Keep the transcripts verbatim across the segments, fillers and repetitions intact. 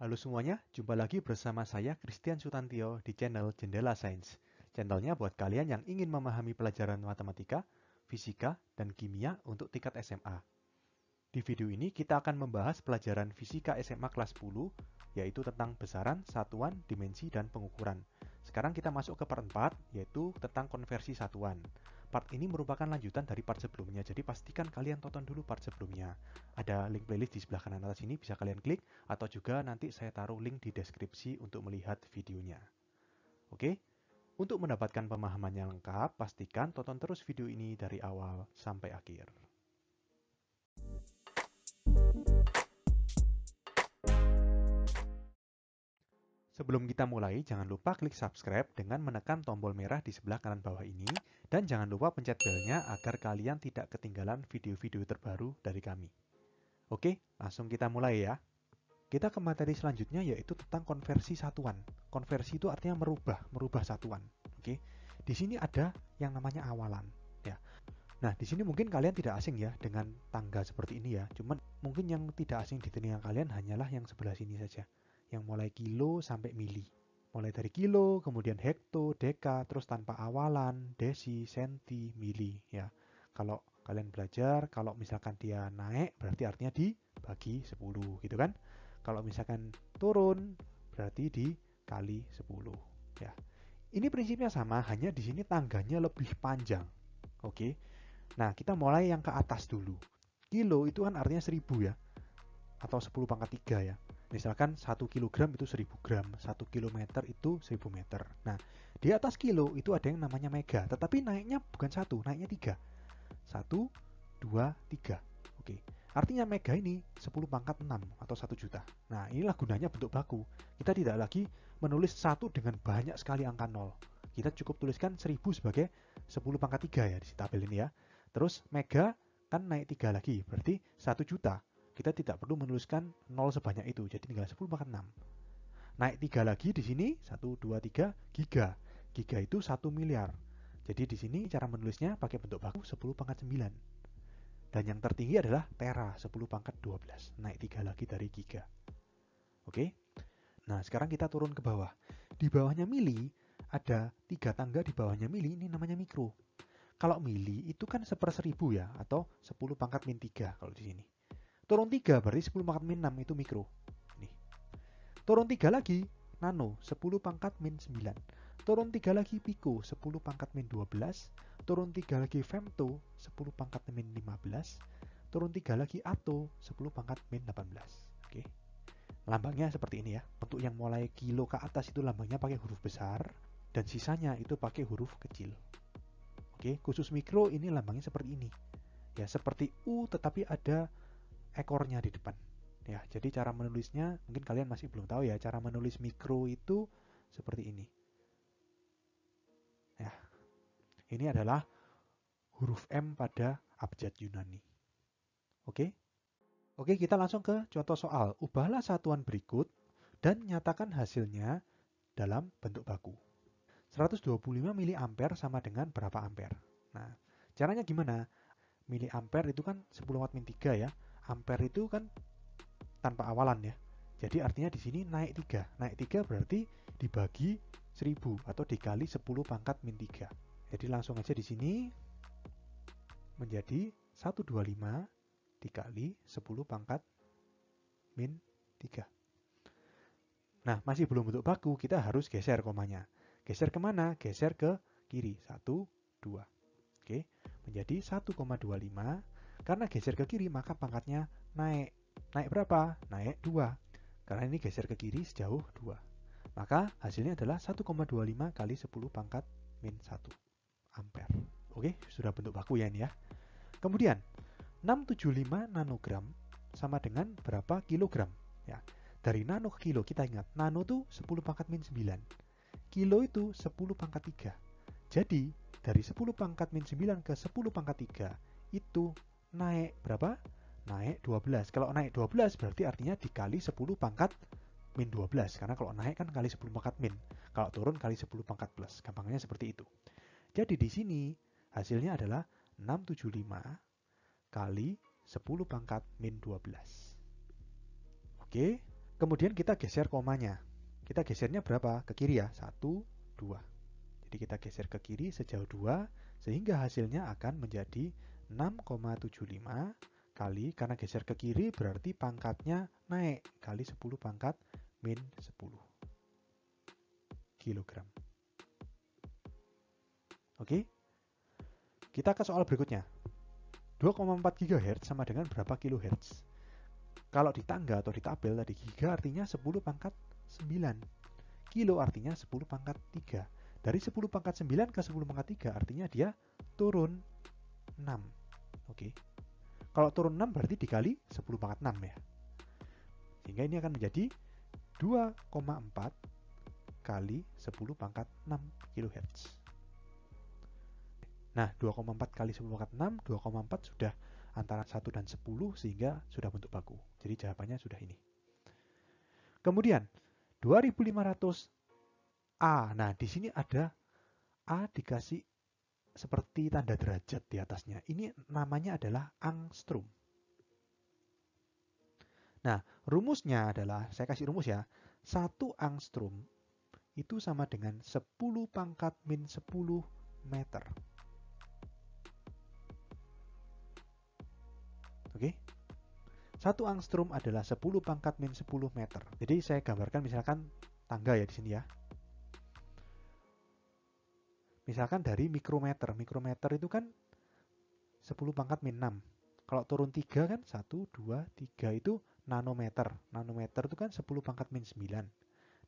Halo semuanya, jumpa lagi bersama saya Christian Sutantio di channel Jendela Sains. Channelnya buat kalian yang ingin memahami pelajaran matematika, fisika, dan kimia untuk tingkat S M A. Di video ini kita akan membahas pelajaran fisika S M A kelas sepuluh, yaitu tentang besaran, satuan, dimensi, dan pengukuran. Sekarang kita masuk ke part empat, yaitu tentang konversi satuan. Part ini merupakan lanjutan dari part sebelumnya, jadi pastikan kalian tonton dulu part sebelumnya. Ada link playlist di sebelah kanan atas ini, bisa kalian klik, atau juga nanti saya taruh link di deskripsi untuk melihat videonya. Oke, untuk mendapatkan pemahaman yang lengkap, pastikan tonton terus video ini dari awal sampai akhir. Sebelum kita mulai, jangan lupa klik subscribe dengan menekan tombol merah di sebelah kanan bawah ini, dan jangan lupa pencet belnya agar kalian tidak ketinggalan video-video terbaru dari kami. Oke, langsung kita mulai ya. Kita ke materi selanjutnya, yaitu tentang konversi satuan. Konversi itu artinya merubah, merubah satuan. Oke, di sini ada yang namanya awalan, ya. Nah, di sini mungkin kalian tidak asing ya dengan tangga seperti ini ya. Cuman mungkin yang tidak asing di telinga kalian hanyalah yang sebelah sini saja, yang mulai kilo sampai mili. Mulai dari kilo, kemudian hekto, deka, terus tanpa awalan, desi, senti, mili ya. Kalau kalian belajar, kalau misalkan dia naik berarti artinya dibagi sepuluh gitu kan. Kalau misalkan turun berarti dikali sepuluh ya. Ini prinsipnya sama, hanya di sini tangganya lebih panjang. Oke. Nah, kita mulai yang ke atas dulu. Kilo itu kan artinya seribu ya. Atau sepuluh pangkat tiga ya. Misalkan satu kilogram itu seribu gram, satu kilometer itu seribu meter. Nah, di atas kilo itu ada yang namanya mega, tetapi naiknya bukan satu, naiknya tiga. satu, dua, tiga. Oke. Artinya mega ini sepuluh pangkat enam atau satu juta. Nah, inilah gunanya bentuk baku. Kita tidak lagi menulis satu dengan banyak sekali angka nol. Kita cukup tuliskan seribu sebagai sepuluh pangkat tiga ya di tabel ini ya. Terus mega kan naik tiga lagi, berarti satu juta. Kita tidak perlu menuliskan nol sebanyak itu, jadi tinggal sepuluh pangkat enam. Naik tiga lagi di sini, satu, dua, tiga, giga. Giga itu satu miliar. Jadi di sini cara menulisnya pakai bentuk baku sepuluh pangkat sembilan. Dan yang tertinggi adalah tera, sepuluh pangkat dua belas. Naik tiga lagi dari giga. Oke. Nah, sekarang kita turun ke bawah. Di bawahnya mili, ada tiga tangga di bawahnya mili, ini namanya mikro. Kalau mili itu kan seperseribu ya, atau sepuluh pangkat min tiga kalau di sini. Turun tiga berarti sepuluh pangkat min enam itu mikro. Nih. Turun tiga lagi nano, sepuluh pangkat min sembilan. Turun tiga lagi pico, sepuluh pangkat min dua belas. Turun tiga lagi femto, sepuluh pangkat min lima belas. Turun tiga lagi atto, sepuluh pangkat min delapan belas. Oke. Lambangnya seperti ini ya. Untuk yang mulai kilo ke atas itu lambangnya pakai huruf besar dan sisanya itu pakai huruf kecil. Oke, khusus mikro ini lambangnya seperti ini. Ya, seperti U tetapi ada ekornya di depan ya. Jadi cara menulisnya mungkin kalian masih belum tahu ya, cara menulis mikro itu seperti ini ya. Ini adalah huruf M pada abjad Yunani. Oke. Oke, kita langsung ke contoh soal. Ubahlah satuan berikut dan nyatakan hasilnya dalam bentuk baku. Seratus dua puluh lima miliampere sama dengan berapa ampere? Nah, caranya gimana? Miliampere itu kan sepuluh pangkat min tiga ya. Ampere itu kan tanpa awalan ya. Jadi artinya di sini naik tiga. Naik tiga berarti dibagi seribu atau dikali sepuluh pangkat min tiga. Jadi langsung aja di sini menjadi seratus dua puluh lima dikali sepuluh pangkat min tiga. Nah, masih belum bentuk baku, kita harus geser komanya. Geser kemana? Geser ke kiri. satu, dua. Oke, menjadi satu koma dua lima. Karena geser ke kiri maka pangkatnya naik. Naik berapa? Naik dua. Karena ini geser ke kiri sejauh dua. Maka hasilnya adalah satu koma dua lima kali sepuluh pangkat min satu ampere. Oke, sudah bentuk baku ya ini ya. Kemudian enam ratus tujuh puluh lima nanogram sama dengan berapa kilogram? Ya. Dari nano ke kilo kita ingat, nano itu sepuluh pangkat min sembilan. Kilo itu sepuluh pangkat tiga. Jadi dari sepuluh pangkat min sembilan ke sepuluh pangkat tiga itu naik berapa? Naik dua belas. Kalau naik dua belas berarti artinya dikali sepuluh pangkat min dua belas. Karena kalau naik kan kali sepuluh pangkat min. Kalau turun kali sepuluh pangkat plus. Gampangnya seperti itu. Jadi di sini hasilnya adalah enam ratus tujuh puluh lima kali sepuluh pangkat min dua belas. Oke. Kemudian kita geser komanya. Kita gesernya berapa? Ke kiri ya, satu, dua. Jadi kita geser ke kiri sejauh dua, sehingga hasilnya akan menjadi enam koma tujuh lima kali, karena geser ke kiri berarti pangkatnya naik, kali sepuluh pangkat min sepuluh kilogram. Oke, kita ke soal berikutnya. dua koma empat gigahertz sama dengan berapa kilohertz? Kalau di tangga atau di tabel tadi, giga artinya sepuluh pangkat sembilan. Kilo artinya sepuluh pangkat tiga. Dari sepuluh pangkat sembilan ke sepuluh pangkat tiga artinya dia turun enam. Oke. Kalau turun enam berarti dikali sepuluh pangkat enam ya. Sehingga ini akan menjadi dua koma empat kali sepuluh pangkat enam kilohertz. Nah, dua koma empat kali sepuluh pangkat enam, dua koma empat sudah antara satu dan sepuluh, sehingga sudah bentuk baku. Jadi jawabannya sudah ini. Kemudian, dua ribu lima ratus A. Nah, di sini ada A dikasih seperti tanda derajat di atasnya. Ini namanya adalah angstrom. Nah, rumusnya adalah, saya kasih rumus ya, satu angstrom itu sama dengan sepuluh pangkat min sepuluh meter. Oke, satu angstrom adalah sepuluh pangkat min sepuluh meter. Jadi saya gambarkan misalkan tangga ya di sini ya. Misalkan dari mikrometer, mikrometer itu kan sepuluh pangkat min enam. Kalau turun tiga kan satu, dua, tiga itu nanometer. Nanometer itu kan sepuluh pangkat min sembilan.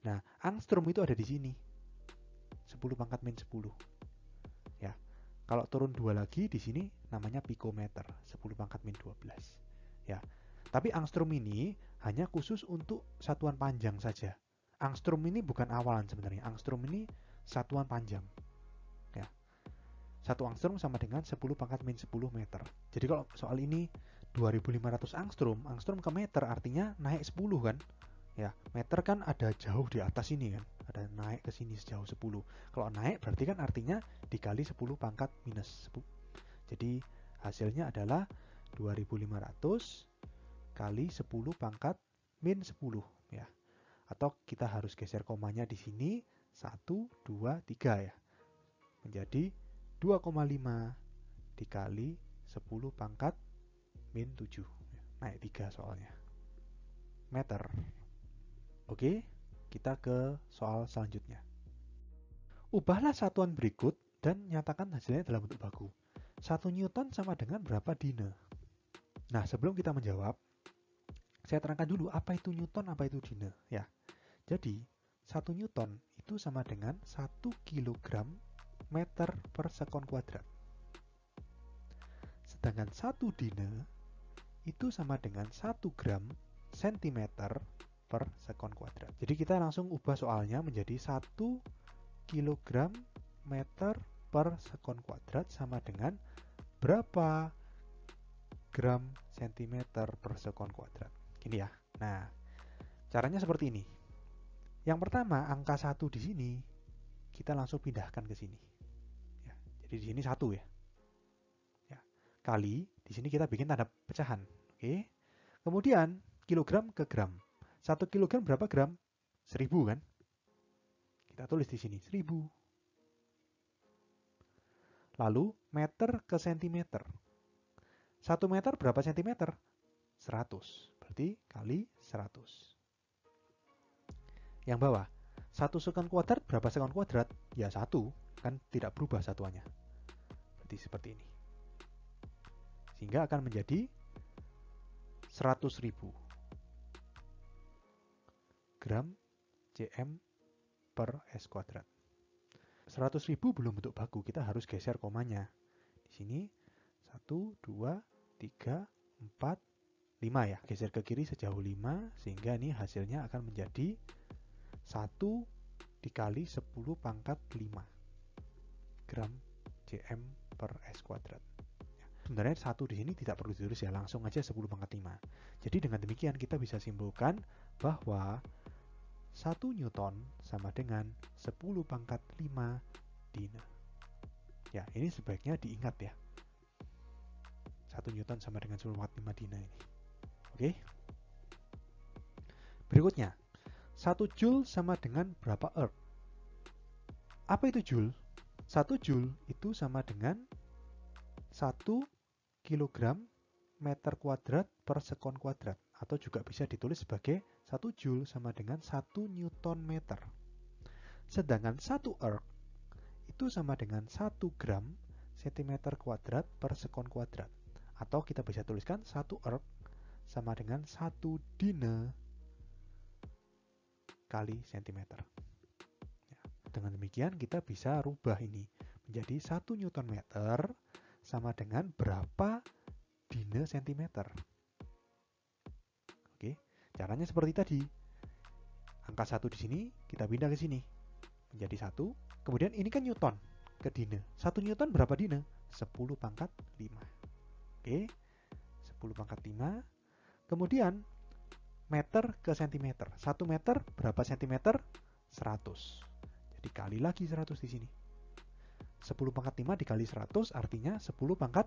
Nah, angstrom itu ada di sini. sepuluh pangkat min sepuluh. Ya. Kalau turun dua lagi di sini namanya pikometer, sepuluh pangkat min dua belas. Ya. Tapi angstrom ini hanya khusus untuk satuan panjang saja. Angstrom ini bukan awalan sebenarnya. Angstrom ini satuan panjang. Ya. satu angstrom sama dengan sepuluh pangkat min sepuluh meter. Jadi kalau soal ini dua ribu lima ratus angstrom, angstrom ke meter artinya naik sepuluh kan? Ya, meter kan ada jauh di atas ini kan, ada naik ke sini sejauh sepuluh. Kalau naik berarti kan artinya dikali sepuluh pangkat minus sepuluh. Jadi hasilnya adalah dua ribu lima ratus kali sepuluh pangkat min sepuluh ya. Atau kita harus geser komanya di sini satu, dua, tiga ya. Menjadi dua koma lima dikali sepuluh pangkat min tujuh. Naik tiga soalnya. Meter. Oke, kita ke soal selanjutnya. Ubahlah satuan berikut dan nyatakan hasilnya dalam bentuk baku. satu newton sama dengan berapa dina? Nah, sebelum kita menjawab, saya terangkan dulu apa itu newton, apa itu dina. Ya. Jadi, satu newton itu sama dengan satu kilogram meter per sekon kuadrat. Sedangkan satu dina itu sama dengan satu gram sentimeter per sekon kuadrat. Jadi kita langsung ubah soalnya menjadi satu kilogram meter per sekon kuadrat sama dengan berapa gram sentimeter per sekon kuadrat. Gini ya. Nah, caranya seperti ini. Yang pertama, angka satu di sini kita langsung pindahkan ke sini. Ya, jadi di sini satu ya. Ya, kali di sini kita bikin tanda pecahan. Oke. Kemudian kilogram ke gram. satu kilogram berapa gram? seribu kan? Kita tulis di sini seribu. Lalu meter ke sentimeter. satu meter berapa sentimeter? seratus. Berarti kali seratus. Yang bawah, satu sekon kuadrat berapa sekon kuadrat? Ya satu, kan tidak berubah satuannya. Berarti seperti ini. Sehingga akan menjadi seratus ribu. Gram cm per s kuadrat. seratus ribu belum bentuk baku, kita harus geser komanya. Di sini satu, dua, tiga, empat, lima ya. Geser ke kiri sejauh lima, sehingga ini hasilnya akan menjadi satu dikali sepuluh pangkat lima gram cm per s kuadrat. Sebenarnya satu di sini tidak perlu ditulis ya, langsung aja sepuluh pangkat lima. Jadi dengan demikian kita bisa simpulkan bahwa satu newton sama dengan sepuluh pangkat lima dina. Ya, ini sebaiknya diingat ya. satu newton sama dengan sepuluh pangkat lima dina ini. Oke. Berikutnya, satu joule sama dengan berapa erg? Apa itu joule? satu joule itu sama dengan satu kilogram meter kuadrat per sekon kuadrat, atau juga bisa ditulis sebagai satu joule sama dengan satu newton meter. Sedangkan satu erg itu sama dengan satu gram sentimeter kuadrat per sekon kuadrat, atau kita bisa tuliskan satu erg sama dengan satu dine kali sentimeter. Dengan demikian kita bisa rubah ini menjadi satu newton meter sama dengan berapa dine sentimeter. Oke, caranya seperti tadi. Angka satu di sini kita pindah ke sini menjadi satu. Kemudian ini kan newton ke dine. satu newton berapa dine? sepuluh pangkat lima. Oke. sepuluh pangkat lima. Kemudian meter ke sentimeter. satu meter berapa sentimeter? seratus. Dikali lagi seratus di sini. sepuluh pangkat lima dikali seratus artinya sepuluh pangkat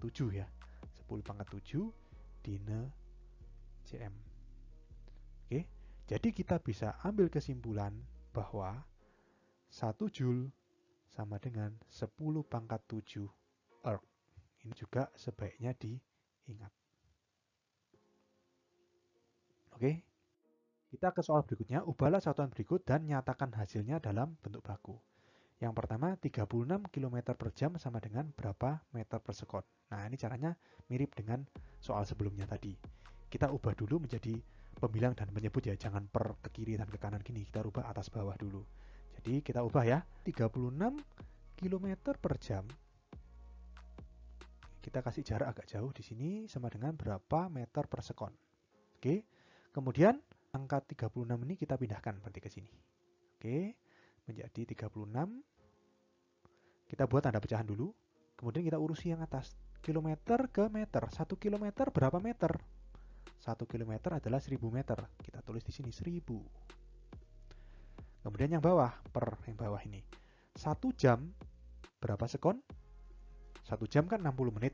tujuh ya. sepuluh pangkat tujuh dine cm. Oke, jadi kita bisa ambil kesimpulan bahwa satu joule sama dengan sepuluh pangkat tujuh erg. Ini juga sebaiknya diingat. Oke. Kita ke soal berikutnya, ubahlah satuan berikut dan nyatakan hasilnya dalam bentuk baku. Yang pertama, tiga puluh enam kilometer per jam sama dengan berapa meter per sekon. Nah, ini caranya mirip dengan soal sebelumnya tadi. Kita ubah dulu menjadi pembilang dan penyebut ya, jangan per ke kiri dan ke kanan gini. Kita rubah atas bawah dulu. Jadi kita ubah ya, tiga puluh enam kilometer per jam. Kita kasih jarak agak jauh di sini, sama dengan berapa meter per sekon. Oke, kemudian angka tiga puluh enam ini kita pindahkan berarti ke sini. Oke, menjadi tiga puluh enam. Kita buat tanda pecahan dulu. Kemudian kita urusi yang atas. Kilometer ke meter. satu kilometer berapa meter? satu kilometer adalah seribu meter. Kita tulis di sini seribu. Kemudian yang bawah, per yang bawah ini. satu jam berapa sekon? satu jam kan enam puluh menit.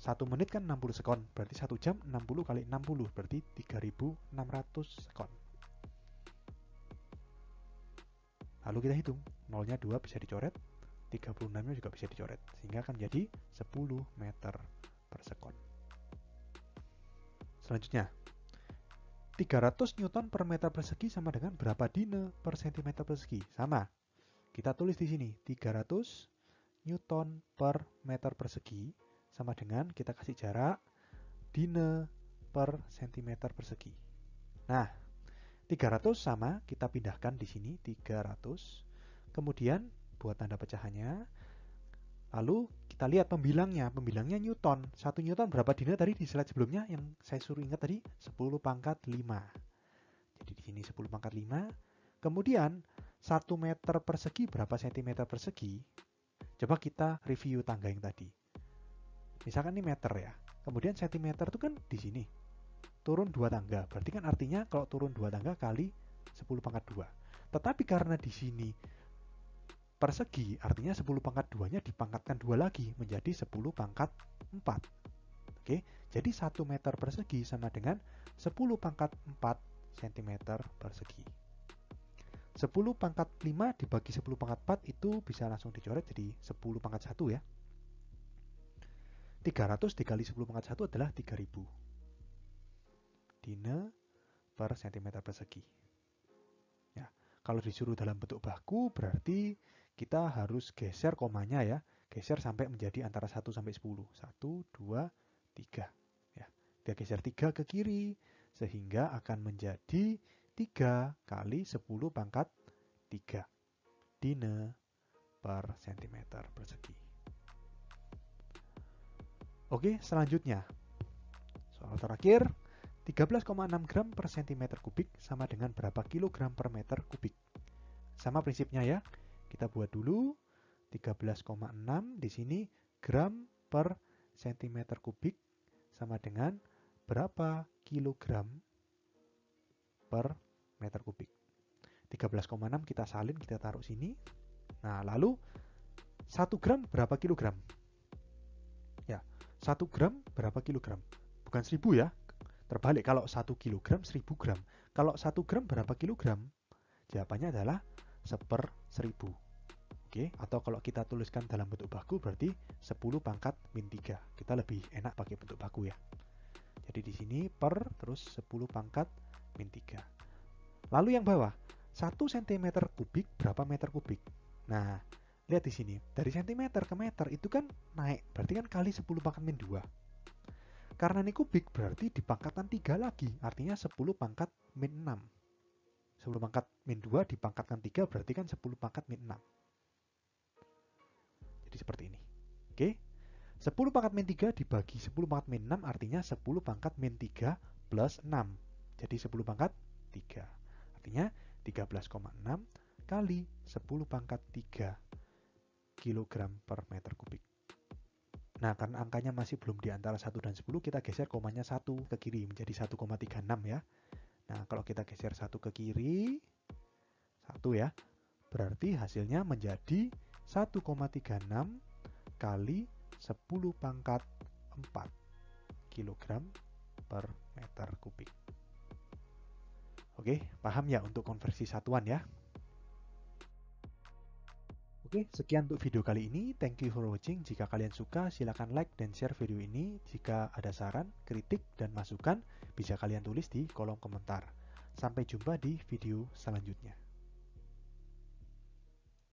satu menit kan enam puluh sekon, berarti satu jam enam puluh kali enam puluh, berarti tiga ribu enam ratus sekon. Lalu kita hitung, nolnya dua bisa dicoret, tiga puluh enamnya juga bisa dicoret, sehingga akan menjadi sepuluh meter per sekon. Selanjutnya, tiga ratus newton per meter persegi sama dengan berapa dine per sentimeter persegi? Sama, kita tulis di sini, tiga ratus newton per meter persegi, sama dengan kita kasih jarak dine per sentimeter persegi. Nah, tiga ratus sama kita pindahkan di sini tiga ratus. Kemudian buat tanda pecahannya. Lalu kita lihat pembilangnya, pembilangnya newton. satu newton berapa dine tadi di slide sebelumnya yang saya suruh ingat tadi? sepuluh pangkat lima. Jadi di sini sepuluh pangkat lima. Kemudian satu meter persegi berapa sentimeter persegi? Coba kita review tangga yang tadi. Misalkan ini meter ya, kemudian sentimeter itu kan di sini, turun dua tangga, berarti kan artinya kalau turun dua tangga kali sepuluh pangkat dua. Tetapi karena di sini persegi, artinya sepuluh pangkat duanya dipangkatkan dua lagi menjadi sepuluh pangkat empat. Oke, jadi satu meter persegi sama dengan sepuluh pangkat empat sentimeter persegi. sepuluh pangkat lima dibagi sepuluh pangkat empat itu bisa langsung dicoret jadi sepuluh pangkat satu ya. tiga ratus dikali sepuluh pangkat satu adalah tiga ribu. Dine per sentimeter persegi. Ya, kalau disuruh dalam bentuk baku berarti kita harus geser komanya ya. Geser sampai menjadi antara satu sampai sepuluh. satu, dua, tiga. Ya, kita geser tiga ke kiri sehingga akan menjadi tiga kali sepuluh pangkat tiga. Dine per sentimeter persegi. Oke, selanjutnya, soal terakhir, tiga belas koma enam gram per sentimeter kubik sama dengan berapa kilogram per meter kubik? Sama prinsipnya ya, kita buat dulu, tiga belas koma enam di sini gram per sentimeter kubik sama dengan berapa kilogram per meter kubik? tiga belas koma enam kita salin, kita taruh sini. Nah, lalu satu gram berapa kilogram? satu gram berapa kilogram? Bukan seribu ya, Terbalik, kalau satu kilogram seribu gram. Kalau satu gram berapa kilogram? Jawabannya adalah seper seribu. Oke, atau kalau kita tuliskan dalam bentuk baku berarti sepuluh pangkat min tiga. Kita lebih enak pakai bentuk baku ya. Jadi di sini per terus sepuluh pangkat min tiga. Lalu yang bawah, satu sentimeter kubik berapa meter kubik? Nah, lihat di sini. Dari sentimeter ke meter itu kan naik. Berarti kan kali sepuluh pangkat min dua. Karena ini kubik berarti dipangkatkan tiga lagi. Artinya sepuluh pangkat min enam. sepuluh pangkat min dua dipangkatkan tiga berarti kan sepuluh pangkat min enam. Jadi seperti ini. Oke. sepuluh pangkat min tiga dibagi sepuluh pangkat min enam artinya sepuluh pangkat min tiga plus enam. Jadi sepuluh pangkat tiga. Artinya tiga belas koma enam kali sepuluh pangkat tiga kilogram per meter kubik. Nah, karena angkanya masih belum di antara satu dan sepuluh, kita geser komanya satu ke kiri menjadi satu koma tiga enam ya. Nah, kalau kita geser satu ke kiri, satu ya. Berarti hasilnya menjadi satu koma tiga enam kali sepuluh pangkat empat kilogram per meter kubik. Oke, paham ya untuk konversi satuan ya. Oke, sekian untuk video kali ini. Thank you for watching. Jika kalian suka, silakan like dan share video ini. Jika ada saran, kritik, dan masukan, bisa kalian tulis di kolom komentar. Sampai jumpa di video selanjutnya.